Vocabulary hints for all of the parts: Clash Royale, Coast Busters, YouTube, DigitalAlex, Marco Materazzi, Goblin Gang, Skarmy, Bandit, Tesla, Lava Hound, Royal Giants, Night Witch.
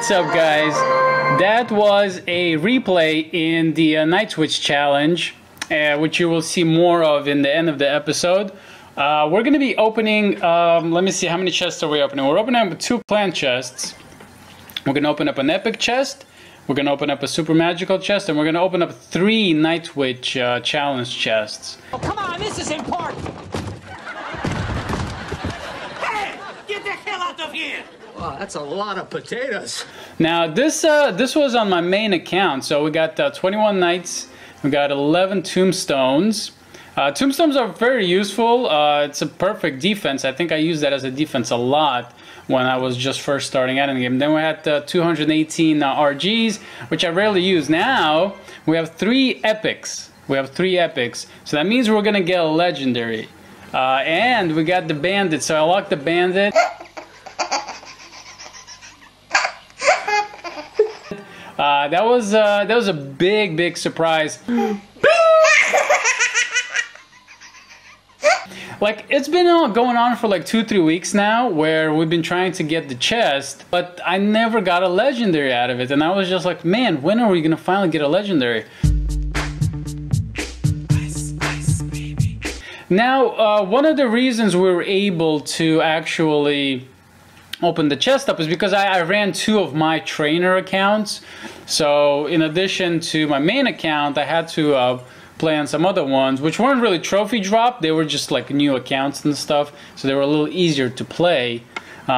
What's up, guys? That was a replay in the Night Witch challenge, which you will see more of in the end of the episode. We're going to be opening, let me see, how many chests are we opening? We're opening up 2 plant chests. We're going to open up an epic chest, we're going to open up a super magical chest, and we're going to open up 3 Night Witch challenge chests. Oh, come on, this is important! Hey! Get the hell out of here! Wow, that's a lot of potatoes. Now, this was on my main account, so we got 21 knights, we got 11 tombstones. Tombstones are very useful. It's a perfect defense. I think I used that as a defense a lot when I was just first starting out in the game. Then we had 218 RGs, which I rarely use. Now we have 3 epics. So that means we're gonna get a legendary. And we got the bandit. So I locked the bandit. That was a big surprise. Like, it's been going on for like 2-3 weeks now, where we've been trying to get the chest, but I never got a legendary out of it, and I was just like, man, when are we gonna finally get a legendary? Ice, baby. Now, one of the reasons we were able to actually open the chest up is because I ran 2 of my trainer accounts. So in addition to my main account, I had to play on some other ones, which weren't really trophy drop, they were just like new accounts and stuff, so they were a little easier to play.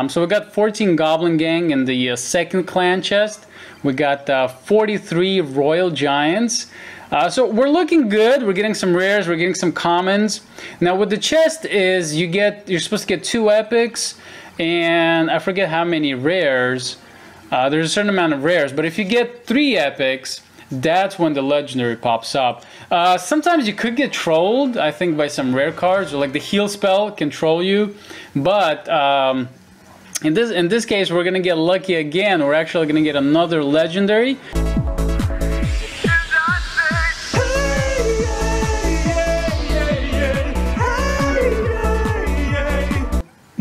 So we got 14 Goblin Gang in the 2nd clan chest, we got 43 Royal Giants. So we're looking good, we're getting some rares, we're getting some commons. Now with the chest is, you're supposed to get 2 epics, and I forget how many rares. There's a certain amount of rares, but if you get 3 epics, that's when the legendary pops up. Sometimes you could get trolled, I think, by some rare cards, or like the heal spell can troll you, but in this case we're gonna get lucky again. We're actually gonna get another legendary.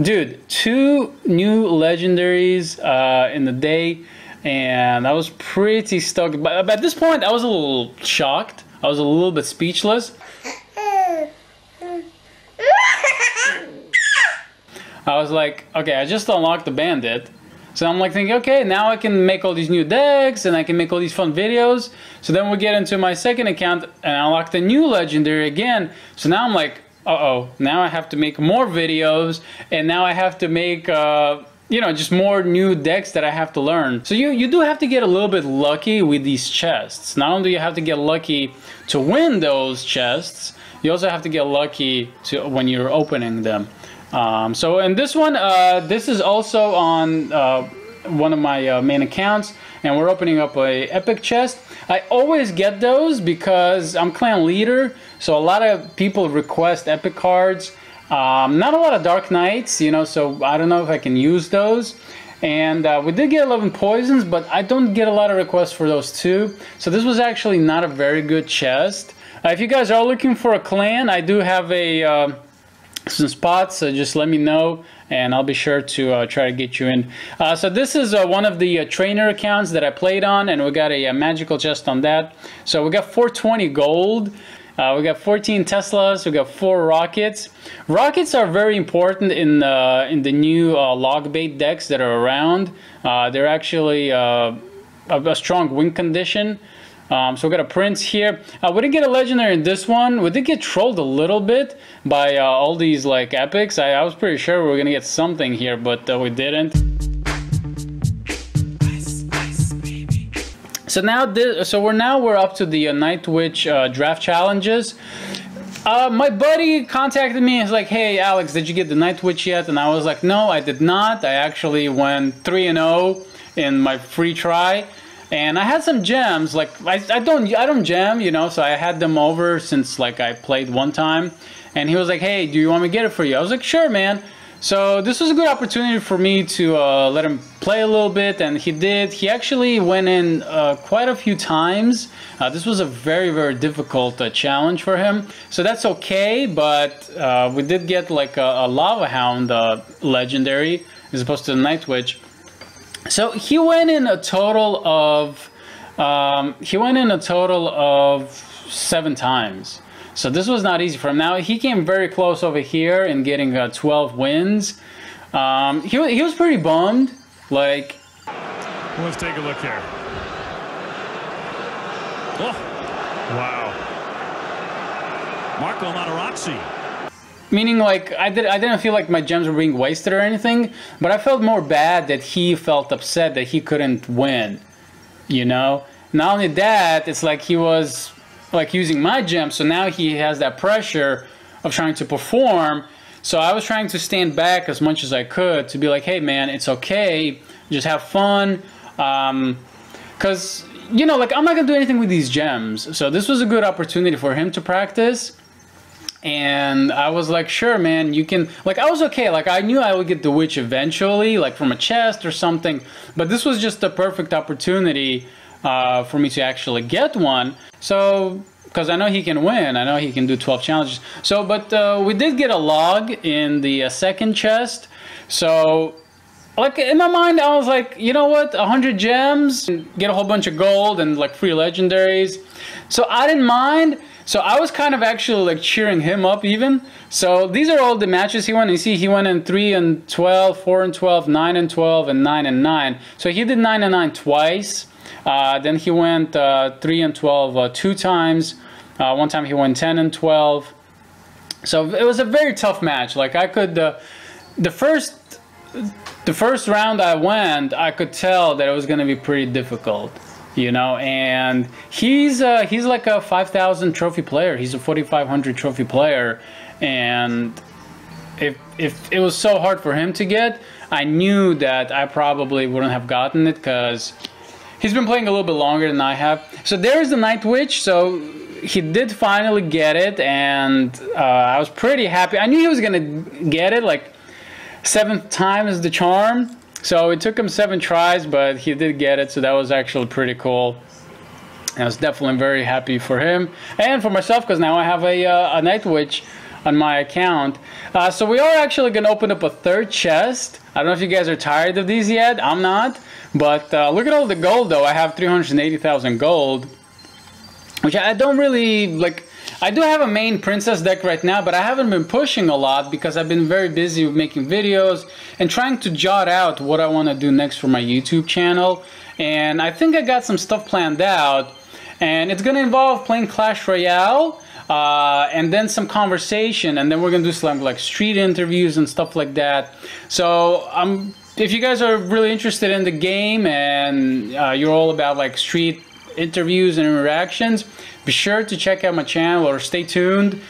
Dude, 2 new legendaries in the day, and I was pretty stoked. But at this point, I was a little shocked. I was a little bit speechless. I was like, okay, I just unlocked the bandit. So I'm like thinking, okay, now I can make all these new decks, and I can make all these fun videos. So then we get into my 2nd account, and I unlocked a new legendary again. So now I'm like, uh-oh, now I have to make more videos, and now I have to make, you know, just more new decks that I have to learn. So you do have to get a little bit lucky with these chests. Not only do you have to get lucky to win those chests, you also have to get lucky to when you're opening them. So in this one, this is also on one of my main accounts, and we're opening up a epic chest. I always get those because I'm clan leader, so a lot of people request epic cards. Not a lot of Dark Knights, you know, so I don't know if I can use those. And we did get 11 poisons, but I don't get a lot of requests for those too. So this was actually not a very good chest. If you guys are looking for a clan, I do have a some spots, so just let me know and I'll be sure to try to get you in. So this is one of the trainer accounts that I played on, and we got a magical chest on that. So we got 420 gold, we got 14 Teslas, we got 4 rockets. Rockets are very important in the new log bait decks that are around. They're actually a strong win condition. So we got a prince here. We didn't get a legendary in this one. We did get trolled a little bit by all these like epics. I was pretty sure we were gonna get something here, but we didn't. Ice, baby. So now we're up to the Night Witch draft challenges. My buddy contacted me and was like, hey Alex, did you get the Night Witch yet? And I was like, no, I did not. I actually went 3-0 in my free try. And I had some gems, like I don't gem, you know, so I had them over since like I played one time, and he was like, hey, do you want me to get it for you? I was like, sure, man. So this was a good opportunity for me to let him play a little bit, and he did. He actually went in quite a few times. This was a very difficult challenge for him, so that's okay, but we did get like a Lava Hound legendary as opposed to the Night Witch. So he went in a total of 7 times. So this was not easy for him. Now he came very close over here in getting 12 wins. He was pretty bummed. Like, let's take a look here. Oh, wow, Marco Materazzi. Meaning, like, I didn't feel like my gems were being wasted or anything, but I felt more bad that he felt upset that he couldn't win, you know? Not only that, it's like he was, like, using my gems, so now he has that pressure of trying to perform, so I was trying to stand back as much as I could to be like, hey, man, it's okay, just have fun, because, you know, like, I'm not going to do anything with these gems, so this was a good opportunity for him to practice. And I was like, sure, man, you can, like, I was okay. Like, I knew I would get the witch eventually, like from a chest or something, but this was just the perfect opportunity for me to actually get one. So, because I know he can win, I know he can do 12 challenges. So, but we did get a log in the second chest. So, like, in my mind, I was like, you know what, 100 gems, get a whole bunch of gold and like free legendaries. So I didn't mind. So I was kind of actually like cheering him up even. So these are all the matches he won. You see he went in 3 and 12, 4 and 12, 9 and 12, and 9 and 9. So he did 9 and 9 twice. Then he went 3 and 12 2 times. One time he went 10 and 12. So it was a very tough match. Like I could, the first round I went, I could tell that it was going to be pretty difficult. You know, and he's like a 5,000 trophy player. He's a 4,500 trophy player, and if it was so hard for him to get, I knew that I probably wouldn't have gotten it because he's been playing a little bit longer than I have. So there's the Night Witch. So he did finally get it, and I was pretty happy. I knew he was gonna get it. Like 7th time is the charm. So it took him 7 tries, but he did get it, so that was actually pretty cool. I was definitely very happy for him and for myself, because now I have a Night Witch on my account. So we are actually going to open up a 3rd chest. I don't know if you guys are tired of these yet. I'm not. But look at all the gold, though. I have 380,000 gold, which I don't really, like, I do have a main princess deck right now, but I haven't been pushing a lot because I've been very busy making videos and trying to jot out what I want to do next for my YouTube channel. And I think I got some stuff planned out, and it's going to involve playing Clash Royale and then some conversation, and then we're going to do some like street interviews and stuff like that. So if you guys are really interested in the game and you're all about like street interviews and interactions, be sure to check out my channel or stay tuned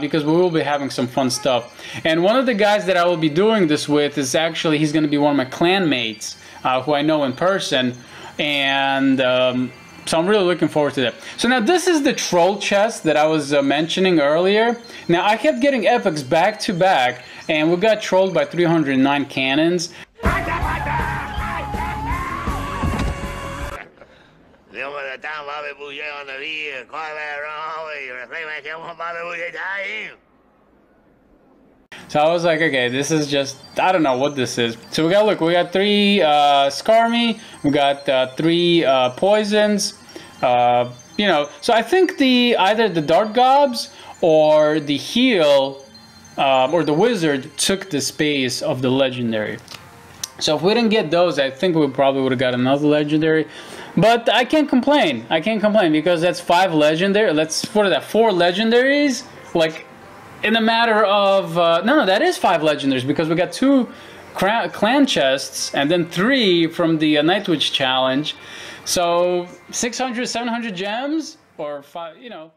because we will be having some fun stuff. And one of the guys that I will be doing this with is actually, he's going to be one of my clan mates who I know in person, and so I'm really looking forward to that. So now this is the troll chest that I was mentioning earlier. Now I kept getting epics back to back, and we got trolled by 309 cannons. So I was like, okay, this is just, I don't know what this is. So we got, look, we got 3 Skarmy, we got 3 poisons, you know. So I think the either the dart gobs or the heal or the wizard took the space of the legendary. So if we didn't get those, I think we probably would have got another legendary. But I can't complain. I can't complain because that's 5 legendary. Let's, what is that? 4 legendaries? Like, in a matter of no, that is 5 legendaries because we got 2 clan chests and then 3 from the Night Witch challenge. So 600, 700 gems or 5, you know.